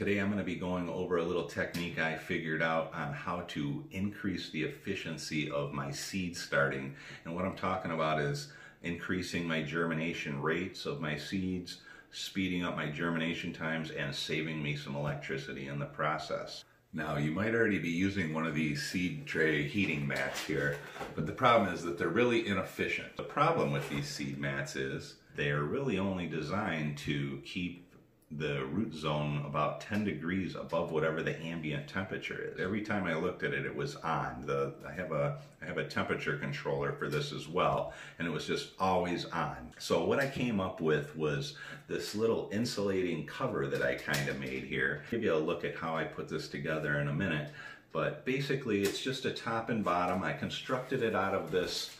Today I'm going to be going over a little technique I figured out on how to increase the efficiency of my seed starting. And what I'm talking about is increasing my germination rates of my seeds, speeding up my germination times, and saving me some electricity in the process. Now, you might already be using one of these seed tray heating mats here, but the problem is that they're really inefficient. The problem with these seed mats is they're really only designed to keep the root zone about 10 degrees above whatever the ambient temperature is. Every time I looked at it, it was on. I have a temperature controller for this as well, and it was just always on. So what I came up with was this little insulating cover that I kind of made here. I'll give you a look at how I put this together in a minute, but basically it's just a top and bottom. I constructed it out of this,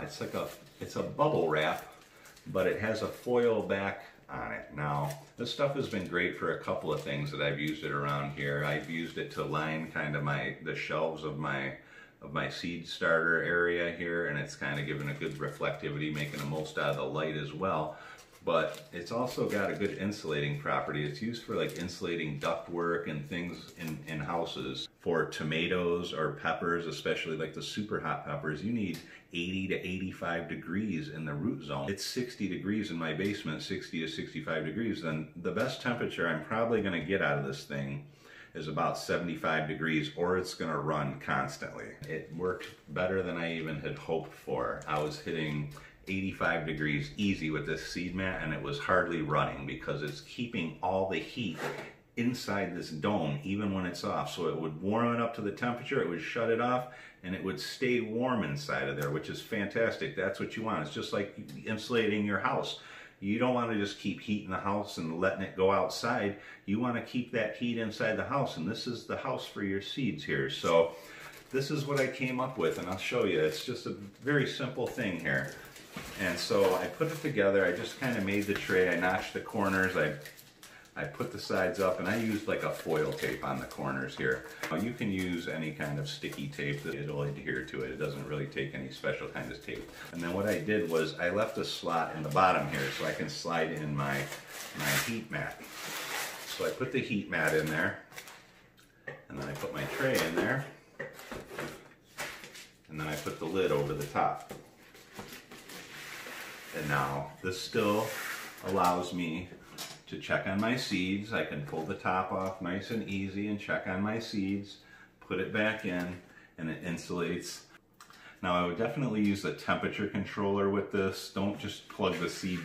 it's a bubble wrap, but it has a foil back on it. Now, this stuff has been great for a couple of things that I've used it around here. I've used it to line kind of the shelves of my seed starter area here, and it's kind of given a good reflectivity, making the most out of the light as well. But it's also got a good insulating property. It's used for like insulating ductwork and things in houses. For tomatoes or peppers, especially like the super hot peppers, you need 80 to 85 degrees in the root zone. It's 60 degrees in my basement, 60 to 65 degrees. Then the best temperature I'm probably gonna get out of this thing is about 75 degrees, or it's gonna run constantly. It worked better than I even had hoped for. I was hitting 85 degrees easy with this seed mat, and it was hardly running because it's keeping all the heat inside this dome even when it's off. So it would warm it up to the temperature, it would shut it off, and it would stay warm inside of there, which is fantastic. That's what you want. It's just like insulating your house. You don't want to just keep heating the house and letting it go outside. You want to keep that heat inside the house, and this is the house for your seeds here. So this is what I came up with, and I'll show you. It's just a very simple thing here. And so I put it together. I just kind of made the tray. I notched the corners. I put the sides up, and I used like a foil tape on the corners here. Now, you can use any kind of sticky tape that it'll adhere to it. It doesn't really take any special kind of tape. And then what I did was I left a slot in the bottom here so I can slide in my heat mat. So I put the heat mat in there, and then I put my tray in there, and then I put the lid over the top. And now this still allows me to check on my seeds. I can pull the top off nice and easy and check on my seeds, put it back in, and it insulates. Now, I would definitely use a temperature controller with this. Don't just plug the seed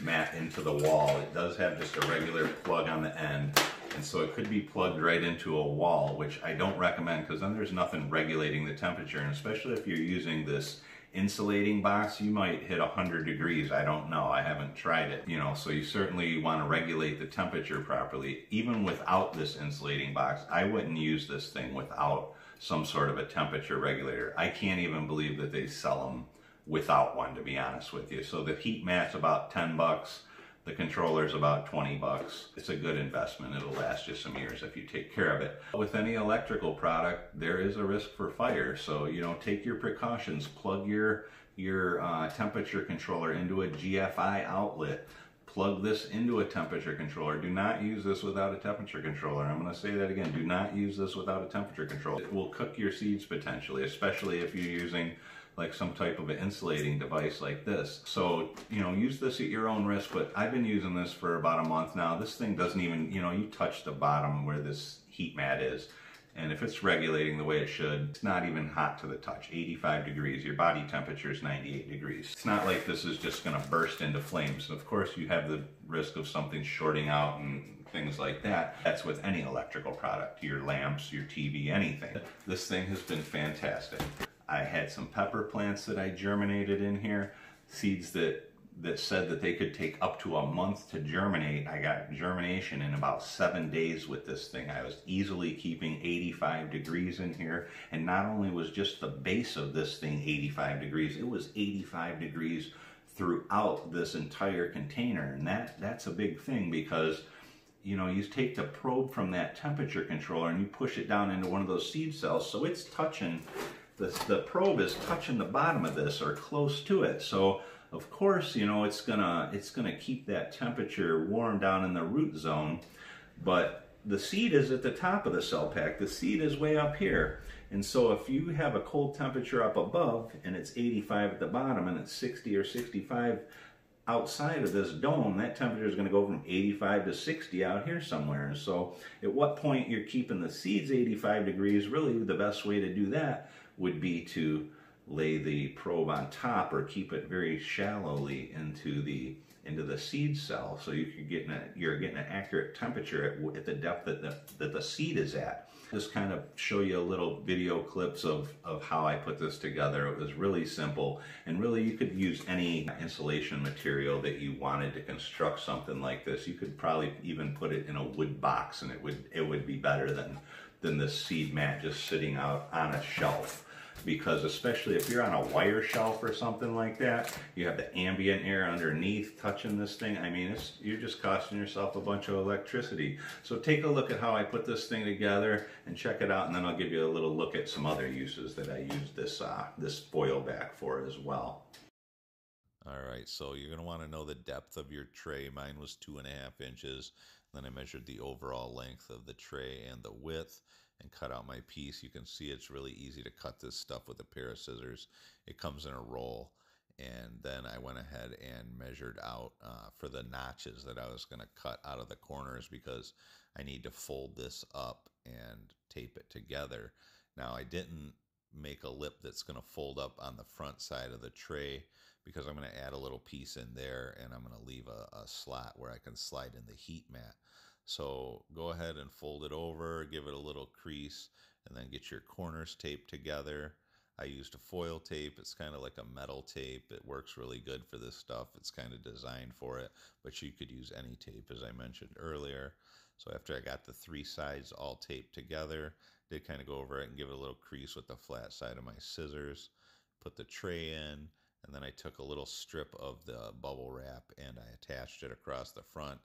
mat into the wall. It does have just a regular plug on the end, and so it could be plugged right into a wall, which I don't recommend, because then there's nothing regulating the temperature. And especially if you're using this insulating box, you might hit 100 degrees. I don't know, I haven't tried it, you know. So you certainly want to regulate the temperature properly. Even without this insulating box, I wouldn't use this thing without some sort of a temperature regulator. I can't even believe that they sell them without one, to be honest with you. So the heat mat's about 10 bucks. The controller's about 20 bucks. It's a good investment. It'll last you some years if you take care of it. With any electrical product, there is a risk for fire. So, you know, take your precautions. Plug your temperature controller into a GFI outlet. Plug this into a temperature controller. Do not use this without a temperature controller. I'm gonna say that again. Do not use this without a temperature controller. It will cook your seeds potentially, especially if you're using like some type of an insulating device like this. So, you know, use this at your own risk, but I've been using this for about a month now. This thing doesn't even, you know, you touch the bottom where this heat mat is, and if it's regulating the way it should, it's not even hot to the touch. 85 degrees, your body temperature is 98 degrees. It's not like this is just gonna burst into flames. Of course, you have the risk of something shorting out and things like that. That's with any electrical product, your lamps, your TV, anything. This thing has been fantastic. I had some pepper plants that I germinated in here, seeds that said that they could take up to a month to germinate. I got germination in about 7 days with this thing. I was easily keeping 85 degrees in here, and not only was just the base of this thing 85 degrees, it was 85 degrees throughout this entire container, and that's a big thing, because you know, you take the probe from that temperature controller and you push it down into one of those seed cells, so it's touching. The probe is touching the bottom of this or close to it. So of course, you know, it's gonna keep that temperature warm down in the root zone, but the seed is at the top of the cell pack. The seed is way up here. And so if you have a cold temperature up above and it's 85 at the bottom and it's 60 or 65 outside of this dome, that temperature is going to go from 85 to 60 out here somewhere. So at what point you're keeping the seeds 85 degrees, really the best way to do that would be to lay the probe on top or keep it very shallowly into the seed cell, so you can get you're getting an accurate temperature at the depth that the seed is at. Just kind of show you a little video clips of how I put this together. It was really simple, and really you could use any insulation material that you wanted to construct something like this. You could probably even put it in a wood box, and it would be better than this seed mat just sitting out on a shelf. Because especially if you're on a wire shelf or something like that, you have the ambient air underneath touching this thing. I mean, you're just costing yourself a bunch of electricity. So take a look at how I put this thing together and check it out, and then I'll give you a little look at some other uses that I use this foil back for as well. All right, so you're gonna wanna know the depth of your tray. Mine was 2.5 inches. Then I measured the overall length of the tray and the width and cut out my piece. You can see it's really easy to cut this stuff with a pair of scissors. It comes in a roll. And then I went ahead and measured out for the notches that I was going to cut out of the corners, because I need to fold this up and tape it together. Now, I didn't make a lip that's going to fold up on the front side of the tray, because I'm going to add a little piece in there, and I'm going to leave a slot where I can slide in the heat mat. So go ahead and fold it over, give it a little crease, and then get your corners taped together. I used a foil tape. It's kind of like a metal tape. It works really good for this stuff. It's kind of designed for it, but you could use any tape, as I mentioned earlier. So after I got the three sides all taped together, I did kind of go over it and give it a little crease with the flat side of my scissors, put the tray in, and then I took a little strip of the bubble wrap and I attached it across the front.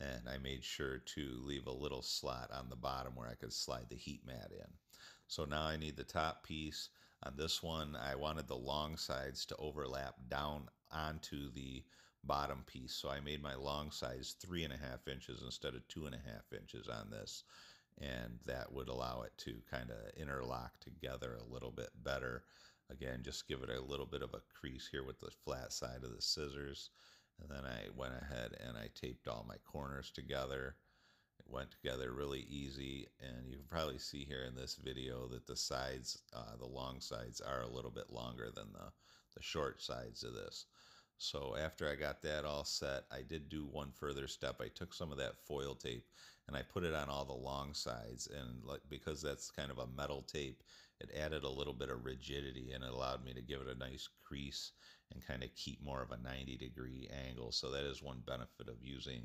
And I made sure to leave a little slot on the bottom where I could slide the heat mat in. So now I need the top piece. On this one, I wanted the long sides to overlap down onto the bottom piece. So I made my long sides 3.5 inches instead of 2.5 inches on this. And that would allow it to kind of interlock together a little bit better. Again, just give it a little bit of a crease here with the flat side of the scissors. And then I went ahead and I taped all my corners together. It went together really easy. And you can probably see here in this video that the sides, the long sides are a little bit longer than the short sides of this. So after I got that all set, I did do one further step. I took some of that foil tape and I put it on all the long sides. And like, because that's kind of a metal tape, it added a little bit of rigidity and it allowed me to give it a nice crease and kind of keep more of a 90-degree angle. So that is one benefit of using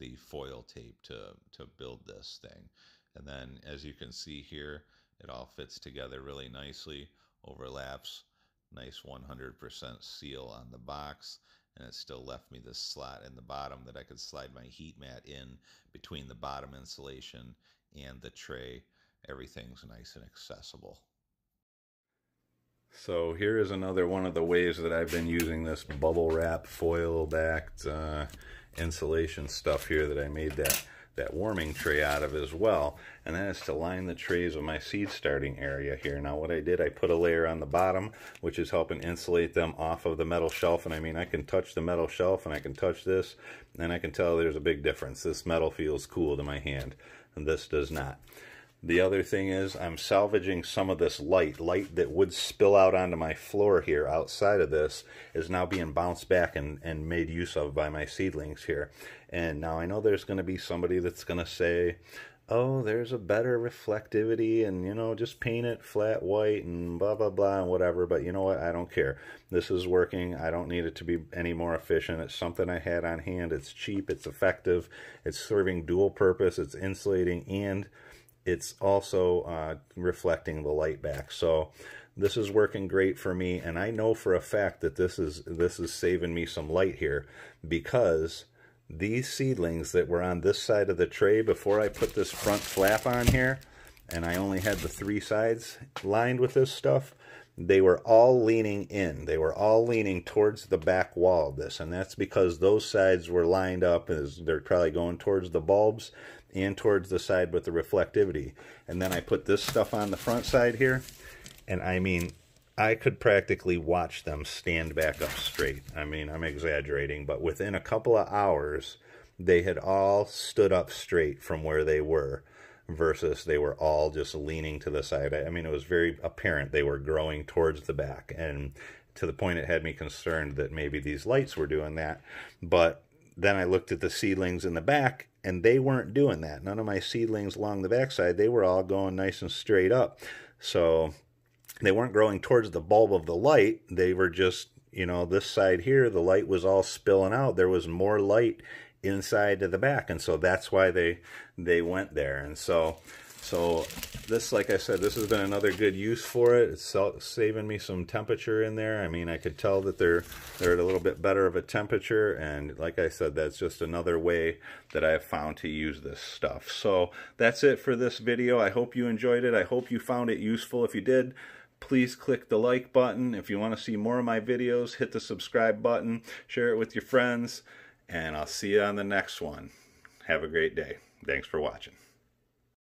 the foil tape to build this thing. And then as you can see here, it all fits together really nicely, overlaps, nice 100% seal on the box, and it still left me this slot in the bottom that I could slide my heat mat in between the bottom insulation and the tray. Everything's nice and accessible. So here is another one of the ways that I've been using this bubble wrap foil backed insulation stuff here that I made that warming tray out of as well. And that is to line the trays with my seed starting area here. Now what I did, I put a layer on the bottom, which is helping insulate them off of the metal shelf. And I mean, I can touch the metal shelf and I can touch this, and I can tell there's a big difference. This metal feels cool to my hand and this does not. The other thing is I'm salvaging some of this light that would spill out onto my floor here outside of this is now being bounced back and made use of by my seedlings here. And now I know there's going to be somebody that's going to say, oh, there's a better reflectivity and, you know, just paint it flat white and blah, blah, blah, and whatever. But you know what? I don't care. This is working. I don't need it to be any more efficient. It's something I had on hand. It's cheap. It's effective. It's serving dual purpose. It's insulating and it's also reflecting the light back. So this is working great for me, and I know for a fact that this is saving me some light here, because these seedlings that were on this side of the tray before I put this front flap on here, and I only had the three sides lined with this stuff, they were all leaning in. They were all leaning towards the back wall of this, and that's because those sides were lined up as they're probably going towards the bulbs, and towards the side with the reflectivity. And then I put this stuff on the front side here, and I mean, I could practically watch them stand back up straight. I mean, I'm exaggerating, but within a couple of hours, they had all stood up straight from where they were, versus they were all just leaning to the side. I mean, it was very apparent they were growing towards the back, and to the point it had me concerned that maybe these lights were doing that. But then I looked at the seedlings in the back, and they weren't doing that. None of my seedlings along the backside, they were all going nice and straight up. So they weren't growing towards the bulb of the light. They were just, you know, this side here, the light was all spilling out. There was more light inside to the back, and so that's why they went there. And so this, like I said, this has been another good use for it. It's saving me some temperature in there. I mean, I could tell that they're at a little bit better of a temperature, and like I said, that's just another way that I've found to use this stuff. So that's it for this video. I hope you enjoyed it. I hope you found it useful. If you did, please click the like button. If you want to see more of my videos, hit the subscribe button, share it with your friends, and I'll see you on the next one. Have a great day. Thanks for watching.